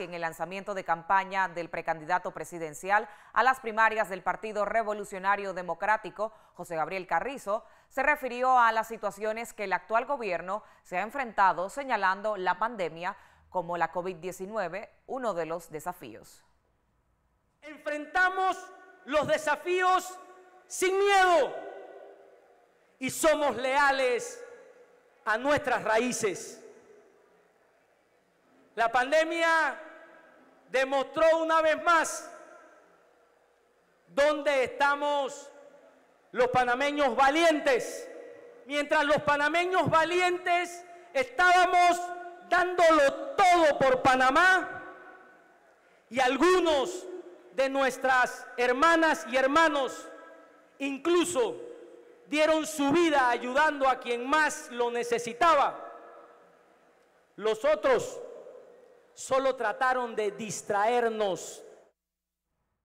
que en el lanzamiento de campaña del precandidato presidencial a las primarias del Partido Revolucionario Democrático, José Gabriel Carrizo, se refirió a las situaciones que el actual gobierno se ha enfrentado, señalando la pandemia como la COVID-19, uno de los desafíos. Enfrentamos los desafíos sin miedo y somos leales a nuestras raíces. La pandemia demostró una vez más dónde estamos los panameños valientes. Mientras los panameños valientes estábamos dándolo todo por Panamá y algunos de nuestras hermanas y hermanos incluso dieron su vida ayudando a quien más lo necesitaba, los otros solo trataron de distraernos